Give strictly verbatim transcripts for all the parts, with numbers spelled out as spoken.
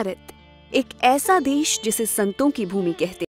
भारत एक ऐसा देश जिसे संतों की भूमि कहते हैं।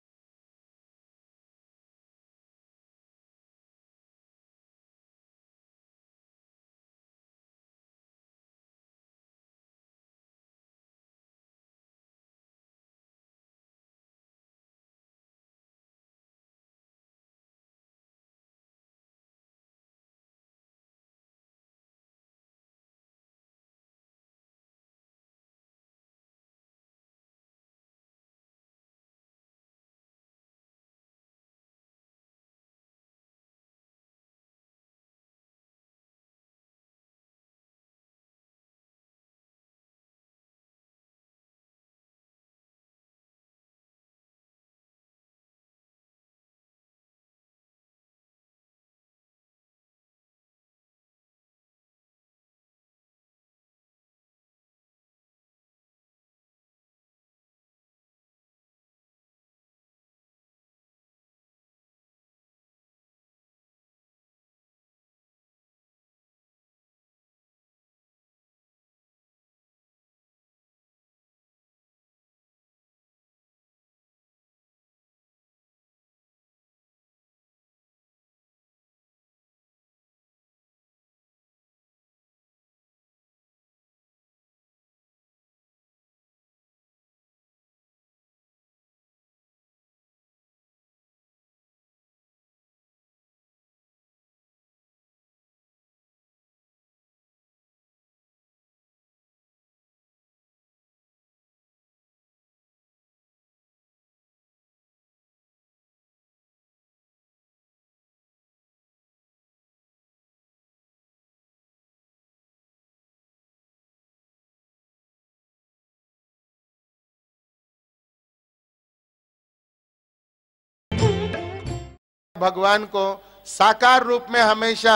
भगवान को साकार रूप में हमेशा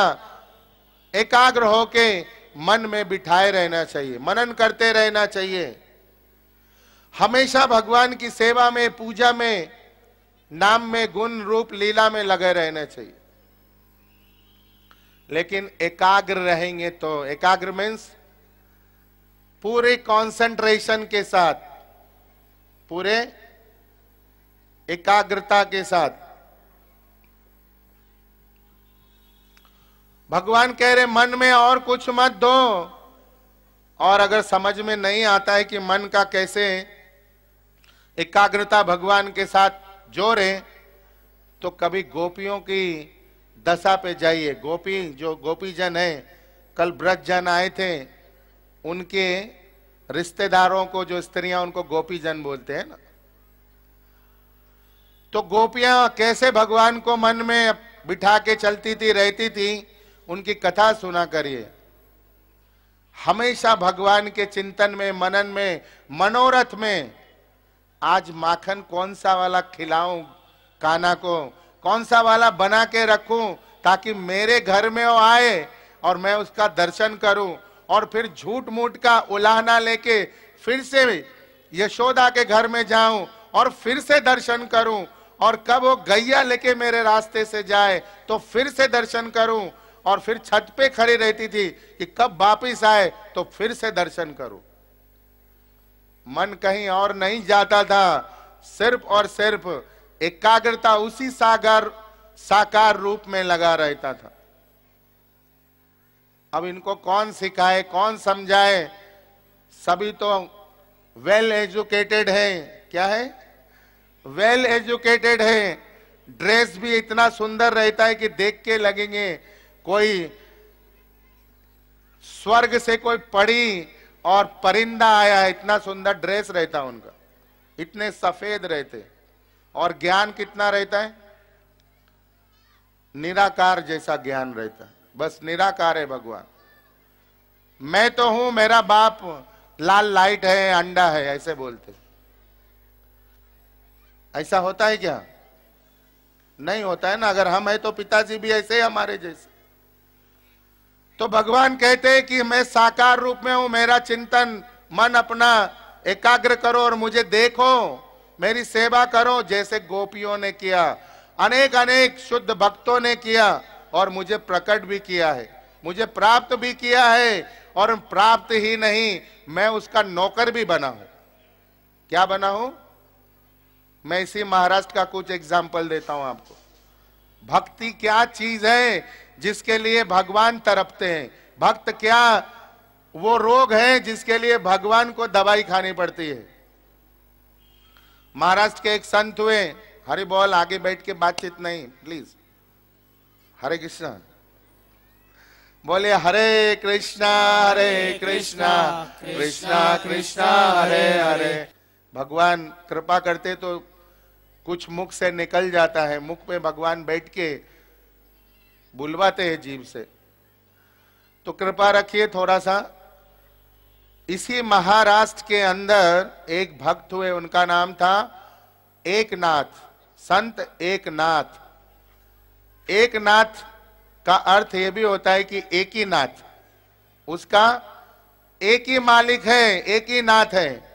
एकाग्र होके मन में बिठाए रहना चाहिए, मनन करते रहना चाहिए। हमेशा भगवान की सेवा में, पूजा में, नाम में, गुण रूप लीला में लगे रहना चाहिए। लेकिन एकाग्र रहेंगे तो, एकाग्र मीन्स पूरे कंसंट्रेशन के साथ, पूरे एकाग्रता के साथ। भगवान कह रहे मन में और कुछ मत दो। और अगर समझ में नहीं आता है कि मन का कैसे एकाग्रता भगवान के साथ जोड़े, तो कभी गोपियों की दशा पे जाइए। गोपी जो गोपीजन है, कल ब्रजजन आए थे, उनके रिश्तेदारों को जो स्त्रियां, उनको गोपीजन बोलते हैं ना, तो गोपियां कैसे भगवान को मन में बिठा के चलती थी, रहती थी। उनकी कथा सुना करिए। हमेशा भगवान के चिंतन में, मनन में, मनोरथ में। आज माखन कौन सा वाला खिलाऊं कान्हा को, कौन सा वाला बना के रखूं ताकि मेरे घर में वो आए और मैं उसका दर्शन करूं, और फिर झूठ मूठ का उलाहना लेके फिर से यशोदा के घर में जाऊं और फिर से दर्शन करूं, और कब वो गैया लेके मेरे रास्ते से जाए तो फिर से दर्शन करूं, और फिर छत पे खड़ी रहती थी कि कब वापिस आए तो फिर से दर्शन करूं। मन कहीं और नहीं जाता था, सिर्फ और सिर्फ एकाग्रता उसी सागर साकार रूप में लगा रहता था। अब इनको कौन सिखाए, कौन समझाए? सभी तो वेल एजुकेटेड हैं। क्या है? वेल एजुकेटेड है। ड्रेस भी इतना सुंदर रहता है कि देख के लगेंगे कोई स्वर्ग से कोई परी और परिंदा आया है, इतना सुंदर ड्रेस रहता उनका, इतने सफेद रहते। और ज्ञान कितना रहता है? निराकार जैसा ज्ञान रहता है। बस निराकार है भगवान। मैं तो हूं, मेरा बाप लाल लाइट है, अंडा है, ऐसे बोलते। ऐसा होता है क्या? नहीं होता है ना। अगर हम है तो पिताजी भी ऐसे हमारे जैसे। तो भगवान कहते हैं कि मैं साकार रूप में हूं, मेरा चिंतन मन अपना एकाग्र करो और मुझे देखो, मेरी सेवा करो, जैसे गोपियों ने किया, अनेक अनेक शुद्ध भक्तों ने किया, और मुझे प्रकट भी किया है, मुझे प्राप्त भी किया है। और प्राप्त ही नहीं, मैं उसका नौकर भी बना हूं। क्या बना हूं? मैं इसी महाराष्ट्र का कुछ एग्जाम्पल देता हूं आपको। भक्ति क्या चीज है जिसके लिए भगवान तरपते हैं? भक्त क्या वो रोग है जिसके लिए भगवान को दवाई खानी पड़ती है? महाराष्ट्र के एक संत हुए, हरि बोल, आगे बैठ के बातचीत नहीं प्लीज, हरे कृष्णा बोले, हरे कृष्णा हरे कृष्णा कृष्णा कृष्णा हरे हरे। भगवान कृपा करते तो कुछ मुख से निकल जाता है, मुख में भगवान बैठ के बुलवाते हैं जीभ से। तो कृपा रखिए थोड़ा सा। इसी महाराष्ट्र के अंदर एक भक्त हुए, उनका नाम था एकनाथ, संत एकनाथ। एकनाथ का अर्थ यह भी होता है कि एक ही नाथ, उसका एक ही मालिक है, एक ही नाथ है।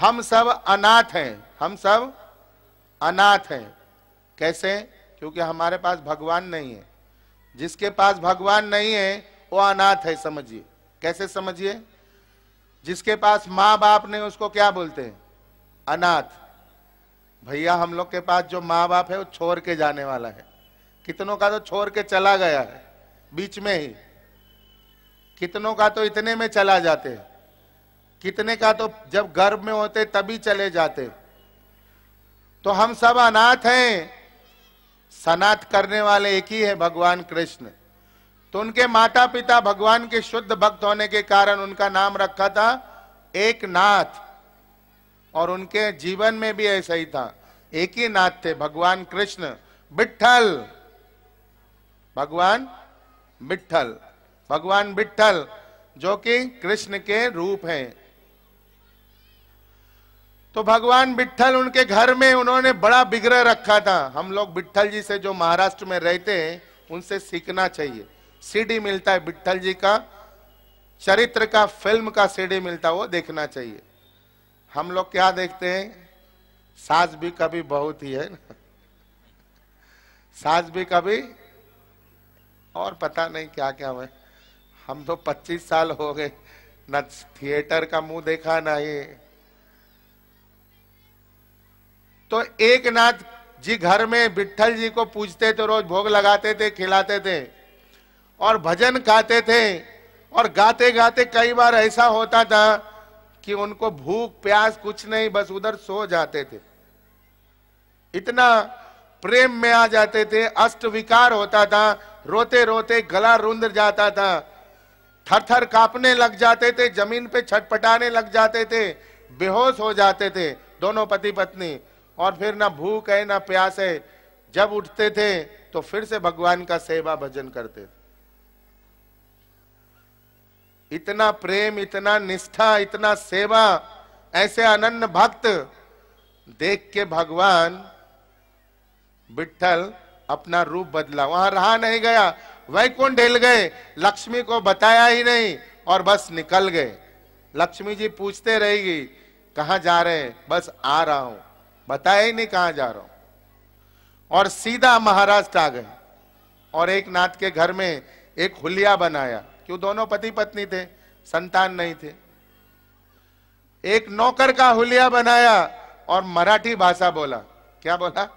हम सब अनाथ हैं, हम सब अनाथ हैं। कैसे? क्योंकि हमारे पास भगवान नहीं है। जिसके पास भगवान नहीं है वो अनाथ है, समझिए। कैसे समझिए? जिसके पास माँ बाप नहीं उसको क्या बोलते हैं? अनाथ। भैया हम लोग के पास जो माँ बाप है वो छोड़ के जाने वाला है, कितनों का तो छोड़ के चला गया है बीच में ही, कितनों का तो इतने में चला जाते हैं, कितने का तो जब गर्भ में होते तभी चले जाते। तो हम सब अनाथ हैं। सनाथ करने वाले एक ही है, भगवान कृष्ण। तो उनके माता पिता भगवान के शुद्ध भक्त होने के कारण उनका नाम रखा था एकनाथ। और उनके जीवन में भी ऐसा ही था, एक ही नाथ थे भगवान कृष्ण। विट्ठल भगवान विट्ठल भगवान विट्ठल जो कि कृष्ण के रूप हैं। तो भगवान विट्ठल उनके घर में उन्होंने बड़ा विग्रह रखा था। हम लोग विट्ठल जी से जो महाराष्ट्र में रहते हैं उनसे सीखना चाहिए। सीडी मिलता है विट्ठल जी का चरित्र का, फिल्म का सीडी मिलता है, वो देखना चाहिए। हम लोग क्या देखते हैं? सास भी कभी बहुत ही है ना, सास भी कभी, और पता नहीं क्या क्या है। हम तो पच्चीस साल हो गए, ना थिएटर का मुंह देखा ना ये। तो एकनाथ जी घर में विट्ठल जी को पूजते थे, रोज भोग लगाते थे, खिलाते थे और भजन गाते थे। और गाते गाते कई बार ऐसा होता था कि उनको भूख प्यास कुछ नहीं, बस उधर सो जाते थे। इतना प्रेम में आ जाते थे, अष्ट विकार होता था, रोते रोते गला रुंध जाता था, थर थर कांपने लग जाते थे, जमीन पे छटपटाने लग जाते थे, बेहोश हो जाते थे दोनों पति पत्नी। और फिर ना भूख है ना प्यास है। जब उठते थे तो फिर से भगवान का सेवा भजन करते थे। इतना प्रेम, इतना निष्ठा, इतना सेवा, ऐसे अनन्य भक्त देख के भगवान विट्ठल अपना रूप बदला, वहां रहा नहीं गया, वैकुंठ ढेल गए। लक्ष्मी को बताया ही नहीं और बस निकल गए। लक्ष्मी जी पूछते रहेगी कहाँ जा रहे हैं? बस आ रहा हूं, बताया ही नहीं कहां जा रहा हूं। और सीधा महाराष्ट्र आ गए और एक नाथ के घर में एक हुलिया बनाया, क्यों? दोनों पति पत्नी थे, संतान नहीं थे। एक नौकर का हुलिया बनाया और मराठी भाषा बोला। क्या बोला?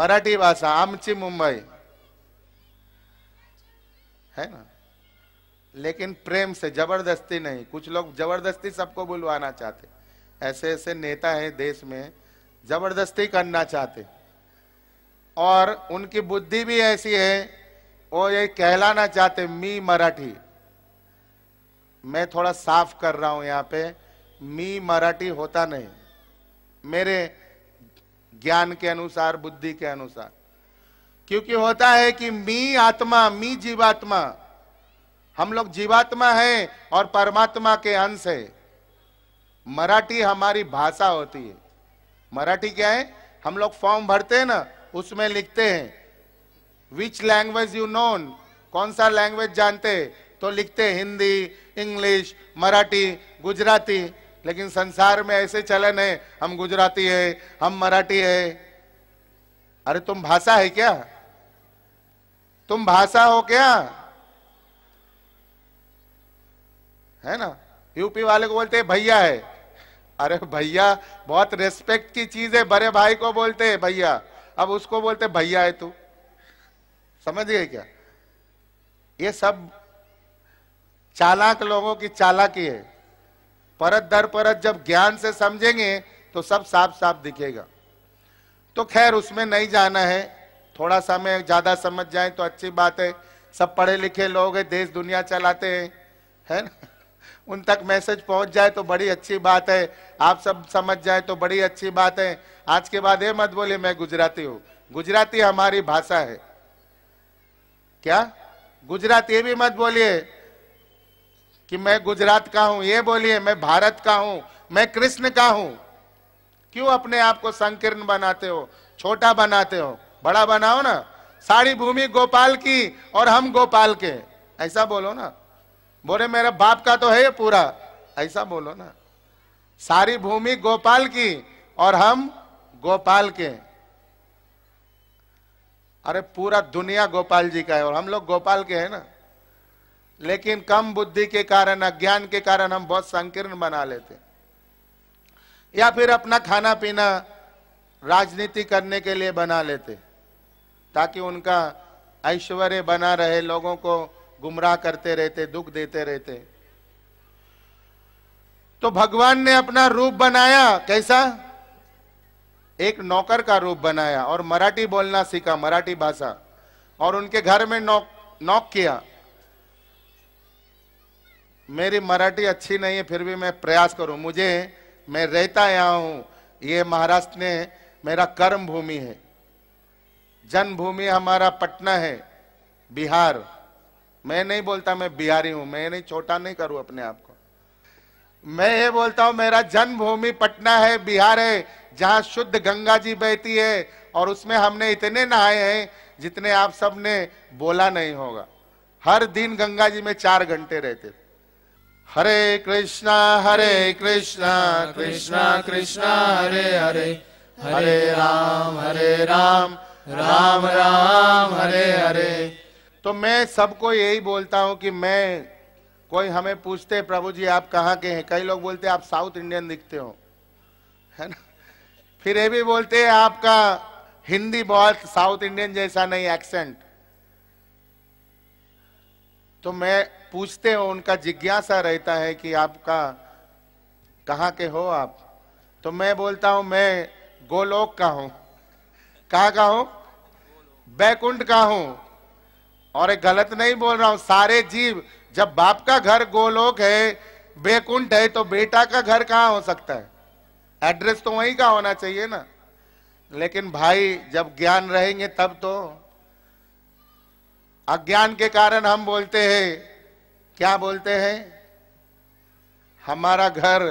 मराठी भाषा, आमची मुंबई है ना, लेकिन प्रेम से, जबरदस्ती नहीं। कुछ लोग जबरदस्ती सबको बुलवाना चाहते, ऐसे ऐसे नेता है देश में, जबरदस्ती करना चाहते। और उनकी बुद्धि भी ऐसी है, वो ये कहलाना चाहते मी मराठी। मैं थोड़ा साफ कर रहा हूं यहाँ पे, मी मराठी होता नहीं, मेरे ज्ञान के अनुसार, बुद्धि के अनुसार। क्योंकि होता है कि मी आत्मा, मी जीवात्मा, हम लोग जीवात्मा हैं और परमात्मा के अंश है। मराठी हमारी भाषा होती है। मराठी क्या है? हम लोग फॉर्म भरते हैं ना, उसमें लिखते हैं विच लैंग्वेज यू नोन, कौन सा लैंग्वेज जानते, तो लिखते हैं हिंदी, इंग्लिश, मराठी, गुजराती। लेकिन संसार में ऐसे चलन है, हम गुजराती है, हम मराठी है। अरे तुम भाषा है क्या? तुम भाषा हो क्या? है ना, यूपी वाले को बोलते भैया है। अरे भैया बहुत रेस्पेक्ट की चीज है, बड़े भाई को बोलते हैं भैया, अब उसको बोलते भैया है तू, समझ गए क्या? ये सब चालाक लोगों की चालाकी है। परत दर परत जब ज्ञान से समझेंगे तो सब साफ साफ दिखेगा। तो खैर उसमें नहीं जाना है, थोड़ा सा मैं ज्यादा समझ जाए तो अच्छी बात है। सब पढ़े लिखे लोग हैं, देश दुनिया चलाते हैं, है ना? उन तक मैसेज पहुंच जाए तो बड़ी अच्छी बात है। आप सब समझ जाए तो बड़ी अच्छी बात है। आज के बाद ये मत बोलिए मैं गुजराती हूँ, गुजराती हमारी भाषा है। क्या गुजरात ये भी मत बोलिए कि मैं गुजरात का हूं, ये बोलिए मैं भारत का हूं, मैं कृष्ण का हूं। क्यों अपने आप को संकीर्ण बनाते हो, छोटा बनाते हो? बड़ा बनाओ ना। सारी भूमि गोपाल की और हम गोपाल के, ऐसा बोलो ना। बोले मेरा बाप का तो है ये पूरा, ऐसा बोलो ना। सारी भूमि गोपाल की और हम गोपाल के। अरे पूरा दुनिया गोपाल जी का है और हम लोग गोपाल के हैं ना। लेकिन कम बुद्धि के कारण, अज्ञान के कारण हम बहुत संकीर्ण बना लेते, या फिर अपना खाना पीना राजनीति करने के लिए बना लेते ताकि उनका ऐश्वर्य बना रहे। लोगों को गुमराह करते रहते, दुख देते रहते। तो भगवान ने अपना रूप बनाया, कैसा? एक नौकर का रूप बनाया और मराठी बोलना सीखा, मराठी भाषा, और उनके घर में नौक नौक किया। मेरी मराठी अच्छी नहीं है, फिर भी मैं प्रयास करूं, मुझे, मैं रहता यहाँ हूँ, ये महाराष्ट्र ने मेरा कर्म भूमि है, जन्मभूमि हमारा पटना है, बिहार। मैं नहीं बोलता मैं बिहारी हूँ, मैं नहीं, छोटा नहीं करूँ अपने आप को। मैं ये बोलता हूँ मेरा जन्मभूमि पटना है, बिहार है, जहाँ शुद्ध गंगा जी बहती है और उसमें हमने इतने नहाए हैं जितने आप सब ने बोला नहीं होगा। हर दिन गंगा जी में चार घंटे रहते। हरे कृष्णा हरे कृष्णा कृष्णा कृष्णा हरे हरे, हरे राम हरे राम राम राम हरे हरे। तो मैं सबको यही बोलता हूँ कि मैं, कोई हमें पूछते प्रभु जी आप कहाँ के हैं, कई लोग बोलते आप साउथ इंडियन दिखते हो, है ना? फिर ये भी बोलते हैं आपका हिंदी बहुत साउथ इंडियन जैसा नहीं, एक्सेंट। तो मैं पूछते हो, उनका जिज्ञासा रहता है कि आपका कहाँ के हो आप, तो मैं बोलता हूँ मैं गोलोक का हूँ। कहाँ का हूँ? बैकुंठ का हूँ। और एक गलत नहीं बोल रहा हूँ, सारे जीव, जब बाप का घर गोलोक है, बैकुंठ है, तो बेटा का घर कहाँ हो सकता है? एड्रेस तो वहीं का होना चाहिए ना। लेकिन भाई जब ज्ञान रहेंगे तब, तो अज्ञान के कारण हम बोलते हैं, क्या बोलते हैं, हमारा घर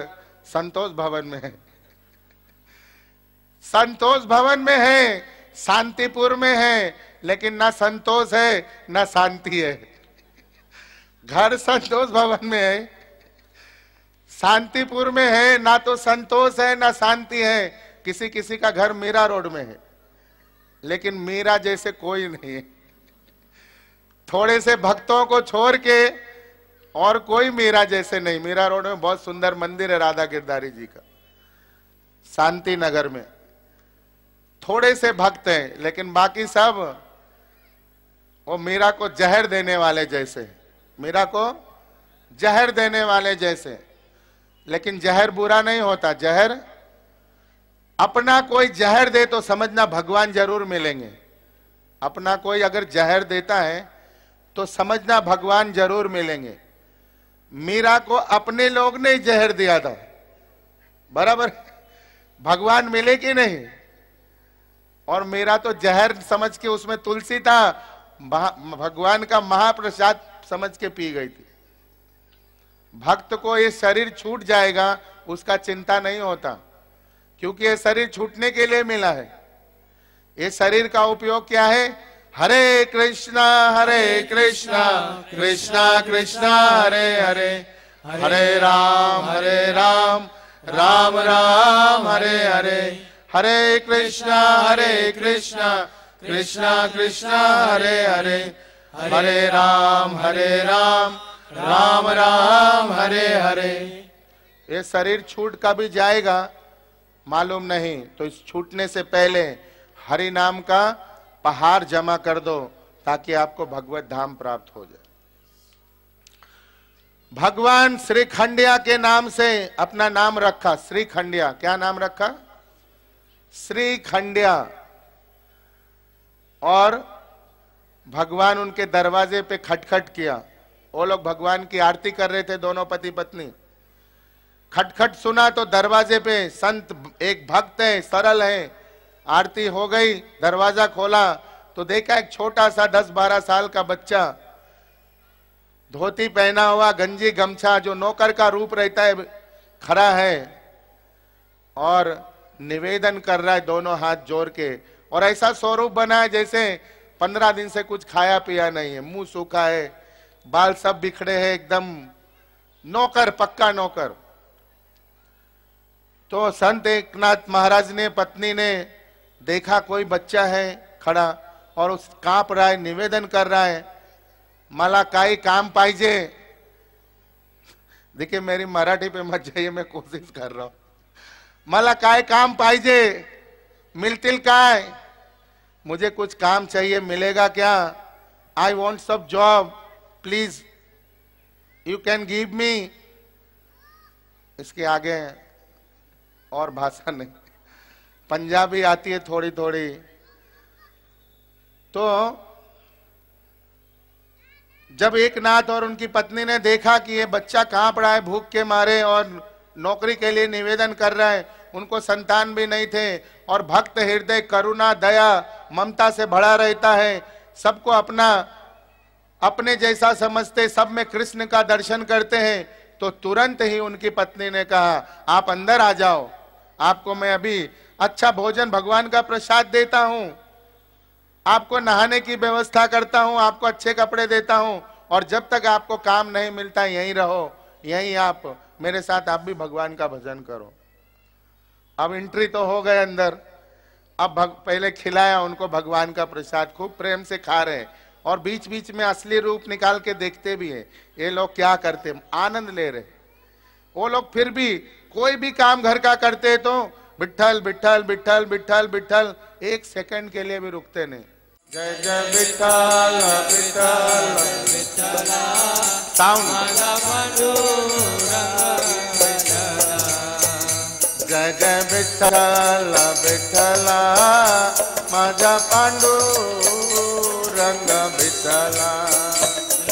संतोष भवन में है, संतोष भवन में है, शांतिपुर में है, लेकिन ना संतोष है ना शांति है। घर संतोष भवन में है, शांतिपुर में है, ना तो संतोष है ना शांति है। किसी किसी का घर मीरा रोड में है, लेकिन मीरा जैसे कोई नहीं है। थोड़े से भक्तों को छोड़ के और कोई मीरा जैसे नहीं। मीरा रोड में बहुत सुंदर मंदिर है राधा गिरधारी जी का, शांति नगर में। थोड़े से भक्त हैं, लेकिन बाकी सब वो मीरा को जहर देने वाले जैसे, मीरा को जहर देने वाले जैसे। लेकिन जहर बुरा नहीं होता, जहर अपना कोई जहर दे तो समझना भगवान जरूर मिलेंगे। अपना कोई अगर जहर देता है तो समझना भगवान जरूर मिलेंगे। मीरा को अपने लोग ने जहर दिया था, बराबर? भगवान मिले कि नहीं? और मीरा तो जहर समझ के, उसमें तुलसी था, भगवान का महाप्रसाद समझ के पी गई थी। भक्त को ये शरीर छूट जाएगा उसका चिंता नहीं होता, क्योंकि ये शरीर छूटने के लिए मिला है। ये शरीर का उपयोग क्या है? हरे कृष्णा हरे कृष्णा कृष्णा कृष्णा हरे हरे, हरे राम हरे राम राम राम हरे हरे, हरे कृष्णा हरे कृष्णा कृष्णा कृष्णा हरे हरे, हरे राम हरे राम राम राम हरे हरे। ये शरीर छूट कभी जाएगा मालूम नहीं, तो इस छूटने से पहले हरि नाम का पहाड़ जमा कर दो ताकि आपको भगवत धाम प्राप्त हो जाए। भगवान श्रीखंड्या के नाम से अपना नाम रखा श्रीखंड्या। क्या नाम रखा? श्रीखंड्या। और भगवान उनके दरवाजे पे खटखट किया। वो लोग भगवान की आरती कर रहे थे दोनों पति पत्नी। खटखट सुना तो दरवाजे पे संत एक भक्त है, सरल है, आरती हो गई, दरवाजा खोला तो देखा एक छोटा सा दस बारह साल का बच्चा, धोती पहना हुआ, गंजी गमछा, जो नौकर का रूप रहता है, खड़ा है और निवेदन कर रहा है दोनों हाथ जोड़ के। और ऐसा स्वरूप बना है जैसे पंद्रह दिन से कुछ खाया पिया नहीं है, मुंह सूखा है, बाल सब बिखरे हैं, एकदम नौकर, पक्का नौकर। तो संत एकनाथ महाराज ने, पत्नी ने देखा कोई बच्चा है खड़ा और उस कांप रहा है, निवेदन कर रहा है, मला काही काम पाहिजे। देखिए मेरी मराठी पे मत जाइए, मैं कोशिश कर रहा हूं। मला काही काम पाहिजे, मिलतील काय? मुझे कुछ काम चाहिए, मिलेगा क्या? I want some job, please you can give me. इसके आगे और भाषा नहीं, पंजाबी आती है थोड़ी थोड़ी। तो जब एकनाथ और उनकी पत्नी ने देखा कि ये बच्चा कांप रहा है भूख के मारे और नौकरी के लिए निवेदन कर रहा है, उनको संतान भी नहीं थे और भक्त हृदय करुणा दया ममता से भरा रहता है, सबको अपना अपने जैसा समझते, सब में कृष्ण का दर्शन करते हैं, तो तुरंत ही उनकी पत्नी ने कहा आप अंदर आ जाओ, आपको मैं अभी अच्छा भोजन भगवान का प्रसाद देता हूं, आपको नहाने की व्यवस्था करता हूं, आपको अच्छे कपड़े देता हूं, और जब तक आपको काम नहीं मिलता यहीं रहो, यहीं आप मेरे साथ आप भी भगवान का भजन करो। अब एंट्री तो हो गए अंदर। अब भग, पहले खिलाया उनको भगवान का प्रसाद, खूब प्रेम से खा रहे हैं और बीच बीच में असली रूप निकाल के देखते भी हैं ये लोग क्या करते, आनंद ले रहे। वो लोग फिर भी कोई भी काम घर का करते तो विट्ठल विट्ठल विट्ठल विट्ठल विट्ठल एक सेकंड के लिए भी रुकते नहीं। जय जय विट्ठल विट्ठल विट्ठल साउंड। जय जय विट्ठल विट्ठल माझा पांडू रंग विठला।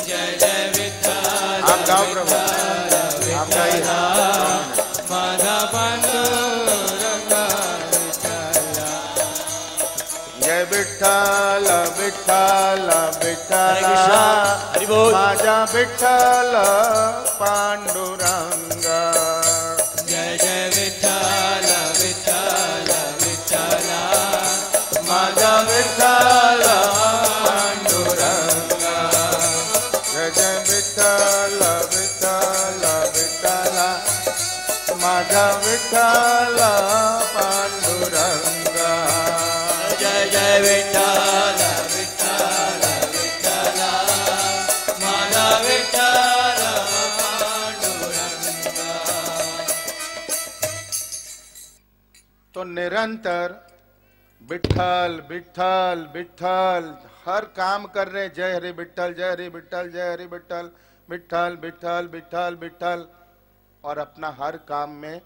जय जय विठला आपका प्रभु आपका ही माधा पांडु रंग विठला। जय विठला विठला विठला माधा विठला पांडु रंग। जय जय विठला विठला विठला माधा विठला। विठ्ठला पांडुरंगा जय जय विठ्ठला विठ्ठला विठ्ठला माला विठ्ठला पांडुरंगा। तो निरंतर विठ्ठल विठ्ठल विठ्ठल हर काम कर रहे। जय हरि विठ्ठल जय हरि विठ्ठल जय हरि विठ्ठल विठ्ठल विठ्ठल विठ्ठल विठ्ठल। और अपना हर काम में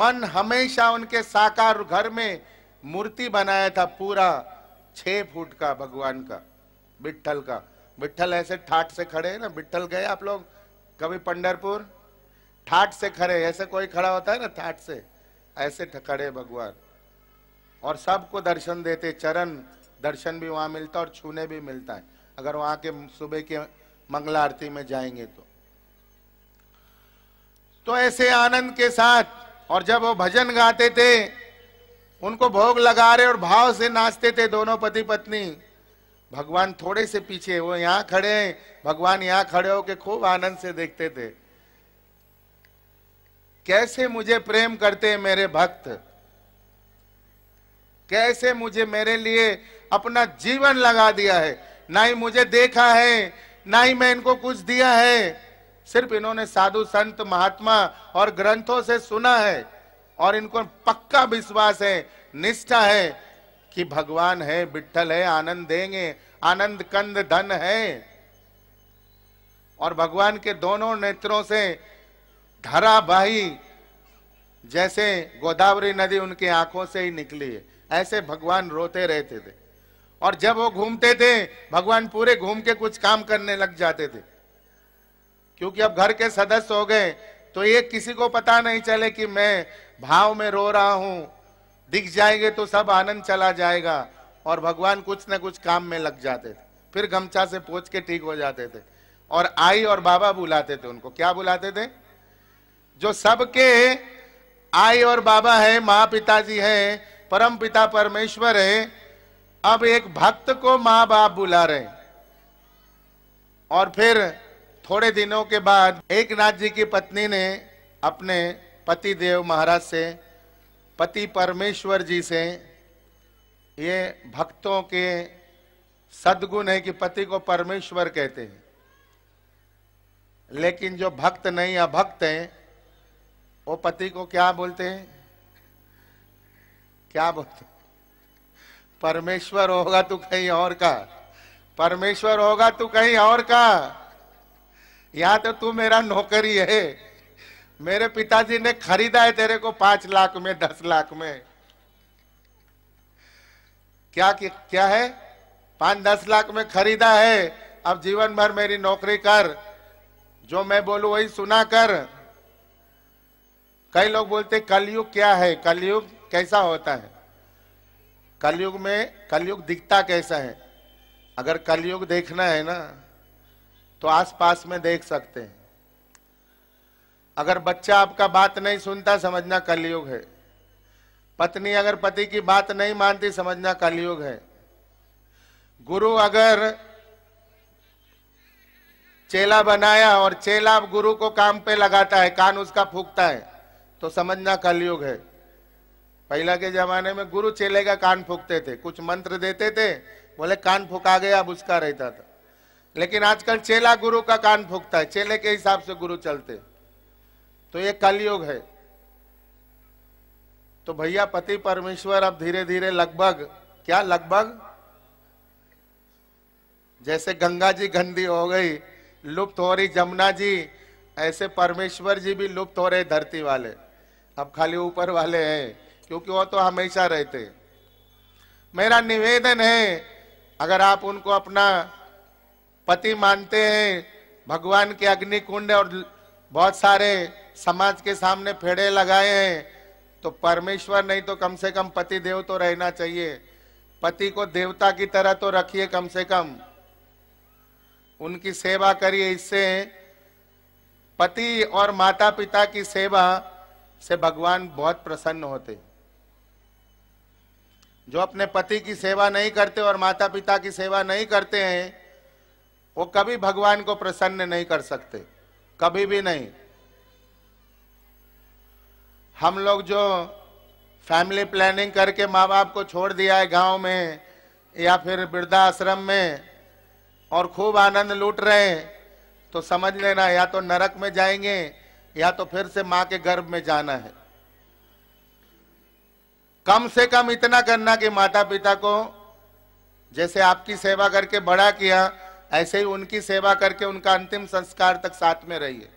मन हमेशा उनके साकार। घर में मूर्ति बनाया था पूरा छह फुट का भगवान का विट्ठल का। विट्ठल ऐसे ठाट से खड़े है ना, विट्ठल गए आप लोग कभी पंडरपुर? ठाट से खड़े, ऐसे कोई खड़ा होता है ना ठाट से, ऐसे खड़े भगवान और सबको दर्शन देते। चरण दर्शन भी वहां मिलता और छूने भी मिलता है अगर वहां के सुबह के मंगला आरती में जाएंगे तो। तो ऐसे आनंद के साथ। और जब वो भजन गाते थे, उनको भोग लगा रहे और भाव से नाचते थे दोनों पति पत्नी। भगवान थोड़े से पीछे, वो यहाँ खड़े हैं, भगवान यहाँ खड़े होके खूब आनंद से देखते थे। कैसे मुझे प्रेम करते हैं मेरे भक्त, कैसे मुझे मेरे लिए अपना जीवन लगा दिया है। ना ही मुझे देखा है, ना ही मैं इनको कुछ दिया है, सिर्फ इन्होंने साधु संत महात्मा और ग्रंथों से सुना है और इनको पक्का विश्वास है, निष्ठा है कि भगवान है, विट्ठल है, आनंद देंगे, आनंद कंद धन है। और भगवान के दोनों नेत्रों से धारावाही जैसे गोदावरी नदी उनके आंखों से ही निकली है, ऐसे भगवान रोते रहते थे। और जब वो घूमते थे, भगवान पूरे घूम के कुछ काम करने लग जाते थे, क्योंकि अब घर के सदस्य हो गए तो ये किसी को पता नहीं चले कि मैं भाव में रो रहा हूं, दिख जाएंगे तो सब आनंद चला जाएगा। और भगवान कुछ न कुछ काम में लग जाते थे, फिर गमछा से पोंछ के ठीक हो जाते थे। और आई और बाबा बुलाते थे उनको, क्या बुलाते थे? जो सबके आई और बाबा है, माँ पिताजी है, परम पिता परमेश्वर है, अब एक भक्त को माँ बाप बुला रहे। और फिर थोड़े दिनों के बाद एकनाथ जी की पत्नी ने अपने पति देव महाराज से, पति परमेश्वर जी से, ये भक्तों के सद्गुण है कि पति को परमेश्वर कहते हैं, लेकिन जो भक्त नहीं अभक्त हैं वो पति को क्या बोलते हैं? क्या बोलते हैं? परमेश्वर होगा तू कहीं और का, परमेश्वर होगा तू कहीं और का, या तो तू मेरा नौकरी है, मेरे पिताजी ने खरीदा है तेरे को पांच लाख में, दस लाख में, क्या क्या है, पांच दस लाख में खरीदा है, अब जीवन भर मेरी नौकरी कर, जो मैं बोलूं वही सुना कर। कई लोग बोलते कलयुग क्या है, कलयुग कैसा होता है, कलयुग में कलयुग दिखता कैसा है? अगर कलयुग देखना है ना तो आसपास में देख सकते हैं। अगर बच्चा आपका बात नहीं सुनता, समझना कलयुग है। पत्नी अगर पति की बात नहीं मानती, समझना कलयुग है। गुरु अगर चेला बनाया और चेला गुरु को काम पे लगाता है, कान उसका फूकता है, तो समझना कलयुग है। पहला के जमाने में गुरु चेले का कान फूकते थे, कुछ मंत्र देते थे, बोले कान फूका गया, अब उसका रहता था। लेकिन आजकल चेला गुरु का कान फूकता है, चेले के हिसाब से गुरु चलते, तो ये कलयुग है। तो भैया पति परमेश्वर अब धीरे धीरे लगभग, क्या लगभग, जैसे गंगा जी गंदी हो गई, लुप्त हो रही जमुना जी, ऐसे परमेश्वर जी भी लुप्त हो रहे धरती वाले, अब खाली ऊपर वाले हैं, क्योंकि वो तो हमेशा रहते। मेरा निवेदन है, अगर आप उनको अपना पति मानते हैं, भगवान के अग्नि कुंड और बहुत सारे समाज के सामने फेड़े लगाए हैं, तो परमेश्वर नहीं तो कम से कम पति देव तो रहना चाहिए। पति को देवता की तरह तो रखिए, कम से कम उनकी सेवा करिए। इससे पति और माता पिता की सेवा से भगवान बहुत प्रसन्न होते। जो अपने पति की सेवा नहीं करते और माता पिता की सेवा नहीं करते हैं, वो कभी भगवान को प्रसन्न नहीं कर सकते, कभी भी नहीं। हम लोग जो फैमिली प्लानिंग करके माँ बाप को छोड़ दिया है गांव में या फिर वृद्धा आश्रम में और खूब आनंद लूट रहे हैं, तो समझ लेना या तो नरक में जाएंगे या तो फिर से माँ के गर्भ में जाना है। कम से कम इतना करना कि माता पिता को जैसे आपकी सेवा करके बड़ा किया, ऐसे ही उनकी सेवा करके उनका अंतिम संस्कार तक साथ में रहिए,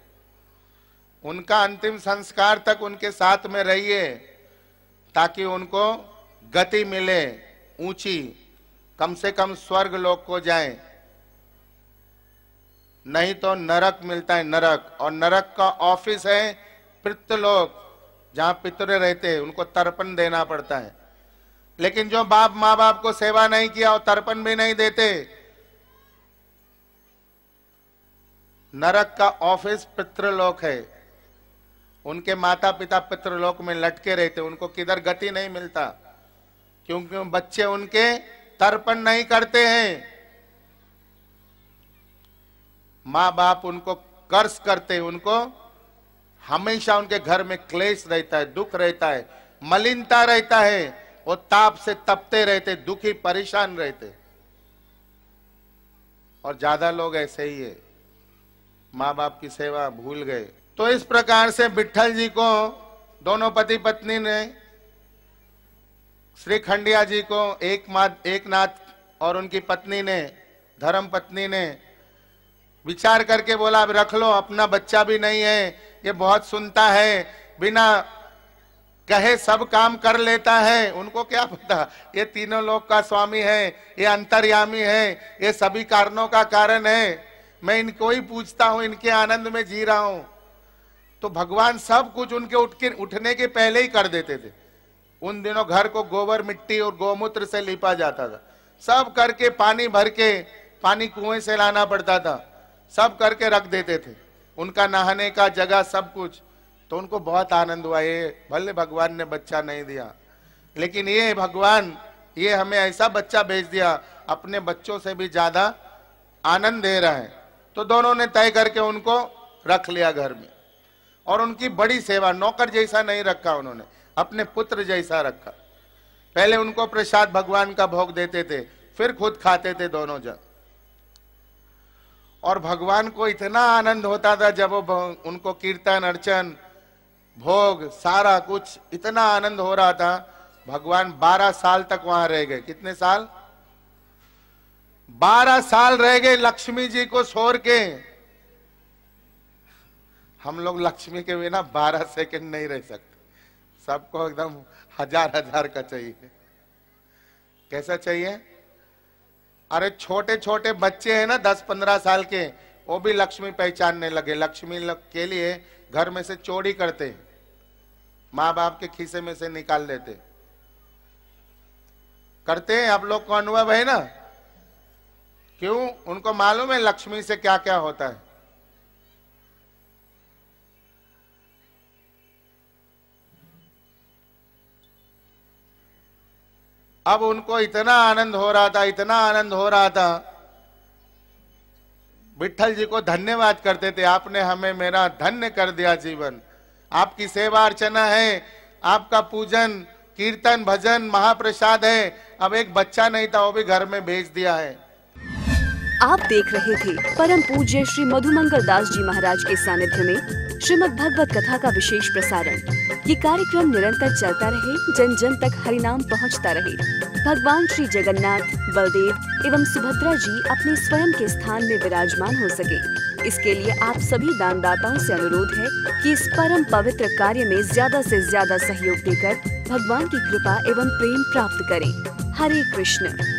उनका अंतिम संस्कार तक उनके साथ में रहिए, ताकि उनको गति मिले ऊंची, कम से कम स्वर्ग लोक को जाएं। नहीं तो नरक मिलता है, नरक, और नरक का ऑफिस है पितृलोक, जहां पितृ रहते हैं, उनको तर्पण देना पड़ता है। लेकिन जो बाप माँ बाप को सेवा नहीं किया और तर्पण भी नहीं देते, नरक का ऑफिस पितृलोक है, उनके माता पिता पितृलोक में लटके रहते, उनको किधर गति नहीं मिलता, क्योंकि बच्चे उनके तर्पण नहीं करते हैं। माँ बाप उनको कर्ष करते हैं, उनको हमेशा उनके घर में क्लेश रहता है, दुख रहता है, मलिनता रहता है, वो ताप से तपते रहते, दुखी परेशान रहते। और ज्यादा लोग ऐसे ही है, माँ बाप की सेवा भूल गए। तो इस प्रकार से विट्ठल जी को दोनों पति पत्नी ने, श्रीखंड्या जी को एकनाथ एकनाथ और उनकी पत्नी ने, धर्म पत्नी ने विचार करके बोला अब रख लो, अपना बच्चा भी नहीं है, ये बहुत सुनता है, बिना कहे सब काम कर लेता है, उनको क्या पता ये तीनों लोग का स्वामी है, ये अंतर्यामी है, ये सभी कारणों का कारण है, मैं इनको ही पूछता हूं, इनके आनंद में जी रहा हूं। तो भगवान सब कुछ उनके उठ के उठने के पहले ही कर देते थे। उन दिनों घर को गोबर मिट्टी और गोमूत्र से लिपा जाता था, सब करके पानी भर के, पानी कुएं से लाना पड़ता था, सब करके रख देते थे, उनका नहाने का जगह सब कुछ। तो उनको बहुत आनंद हुआ, ये भले भगवान ने बच्चा नहीं दिया, लेकिन ये भगवान ये हमें ऐसा बच्चा भेज दिया, अपने बच्चों से भी ज्यादा आनंद दे रहा है। तो दोनों ने तय करके उनको रख लिया घर में, और उनकी बड़ी सेवा, नौकर जैसा नहीं रखा उन्होंने, अपने पुत्र जैसा रखा। पहले उनको प्रसाद भगवान का भोग देते थे, फिर खुद खाते थे दोनों जन। और भगवान को इतना आनंद होता था जब वो उनको कीर्तन अर्चन भोग सारा कुछ इतना आनंद हो रहा था। भगवान बारह साल तक वहां रह गए। कितने साल? बारह साल रह गए लक्ष्मी जी को छोड़ के। हम लोग लक्ष्मी के बिना बारह सेकंड नहीं रह सकते, सबको एकदम हजार हजार का चाहिए। कैसा चाहिए? अरे छोटे छोटे बच्चे हैं ना दस पंद्रह साल के, वो भी लक्ष्मी पहचानने लगे, लक्ष्मी के लिए घर में से चोरी करते, माँ बाप के खीसे में से निकाल देते, करते हैं। आप लोग को अनुभव है ना, क्यों? उनको मालूम है लक्ष्मी से क्या क्या होता है। अब उनको इतना आनंद हो रहा था, इतना आनंद हो रहा था। विट्ठल जी को धन्यवाद करते थे, आपने हमें मेरा धन्य कर दिया जीवन, आपकी सेवा अर्चना है, आपका पूजन कीर्तन भजन महाप्रसाद है। अब एक बच्चा नहीं था, वो भी घर में भेज दिया है। आप देख रहे थे परम पूज्य श्री मधुमंगल दास जी महाराज के सानिध्य में श्रीमद भगवत कथा का विशेष प्रसारण। ये कार्यक्रम निरंतर चलता रहे, जन जन तक हरिनाम पहुंचता रहे। भगवान श्री जगन्नाथ, बलदेव एवं सुभद्रा जी अपने स्वयं के स्थान में विराजमान हो सके, इसके लिए आप सभी दानदाताओं से अनुरोध है कि इस परम पवित्र कार्य में ज्यादा से ज्यादा सहयोग देकर भगवान की कृपा एवं प्रेम प्राप्त करें। हरे कृष्ण।